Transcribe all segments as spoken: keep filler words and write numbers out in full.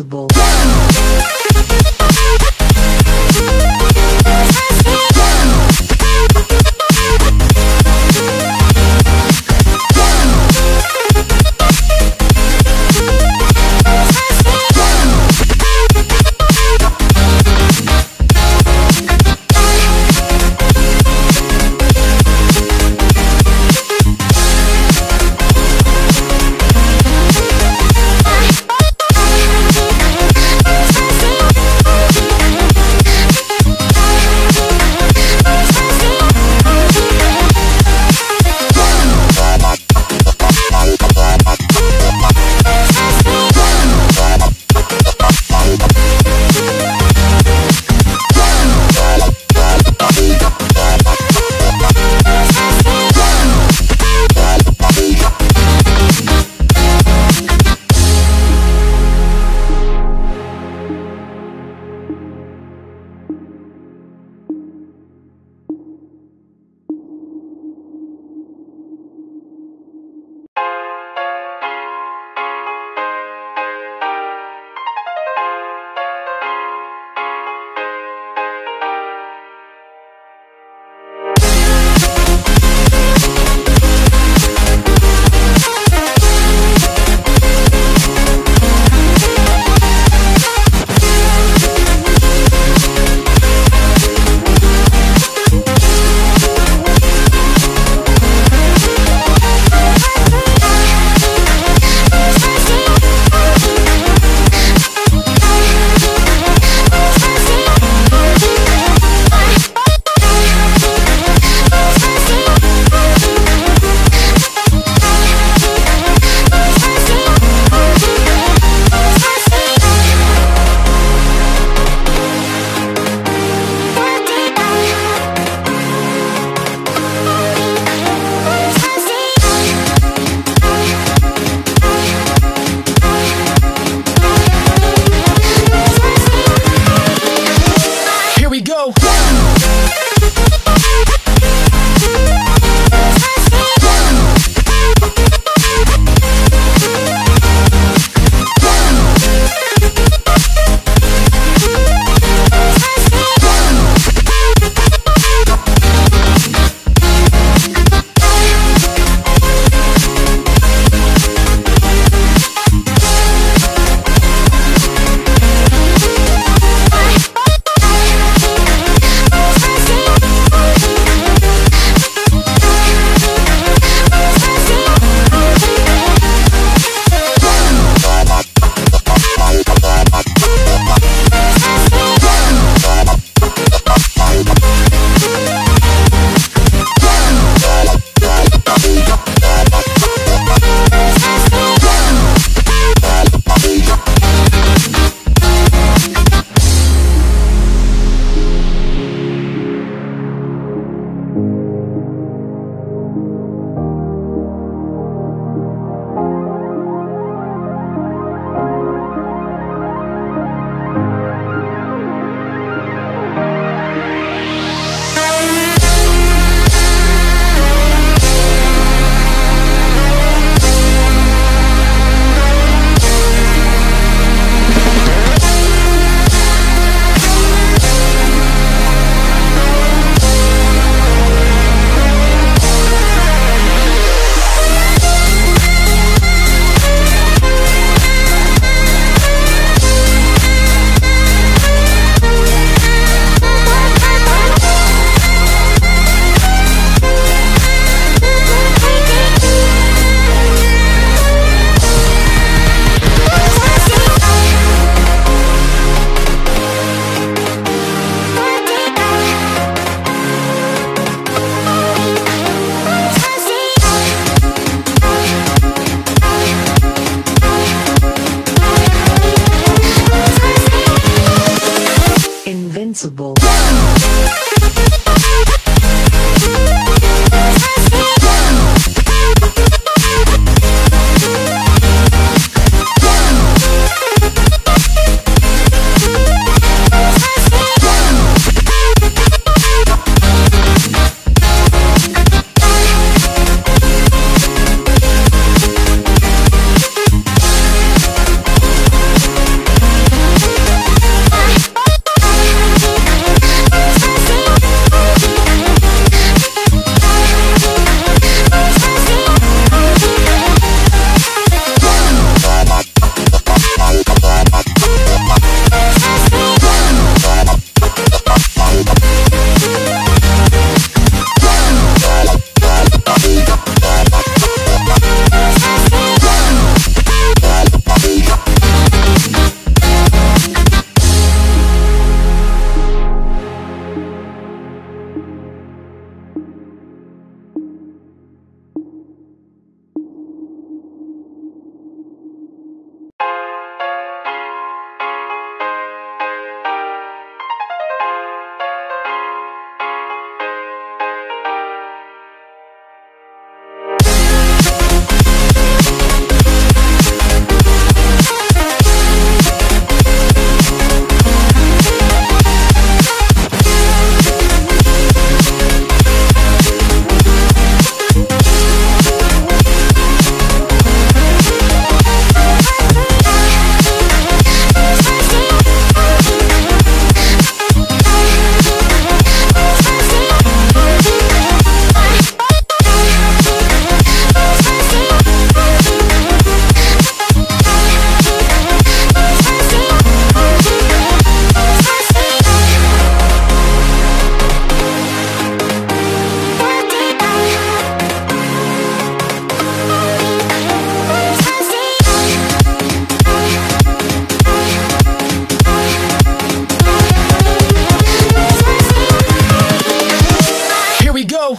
responsible.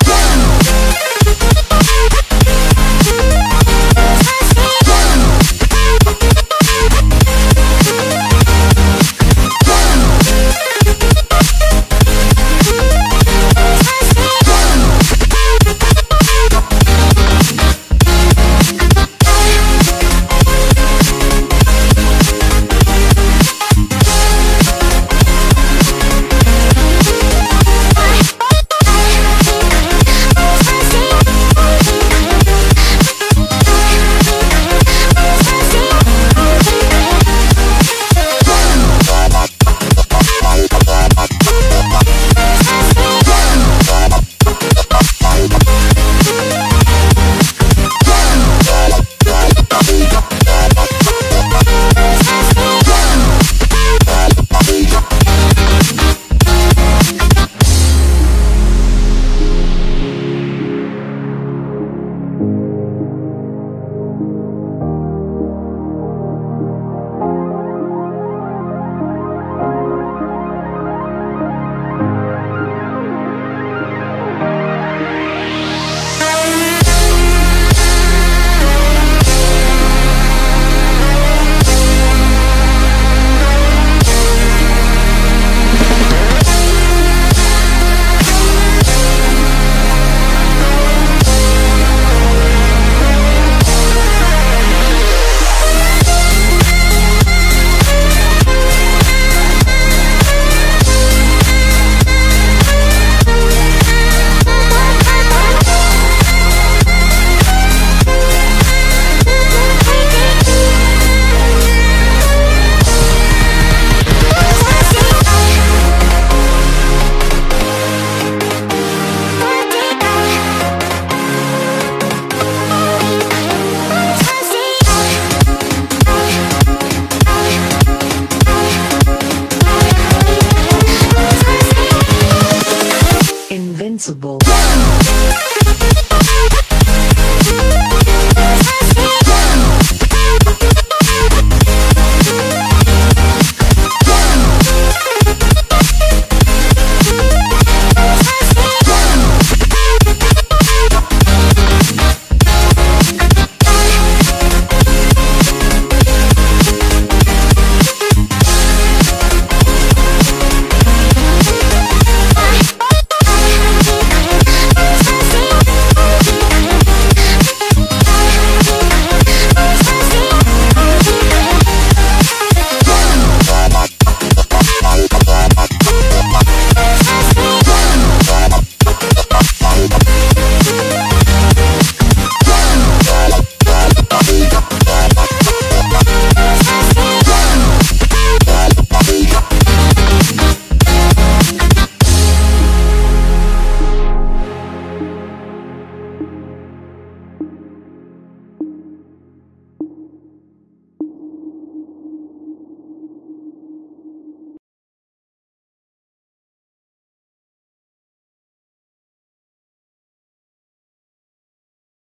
go.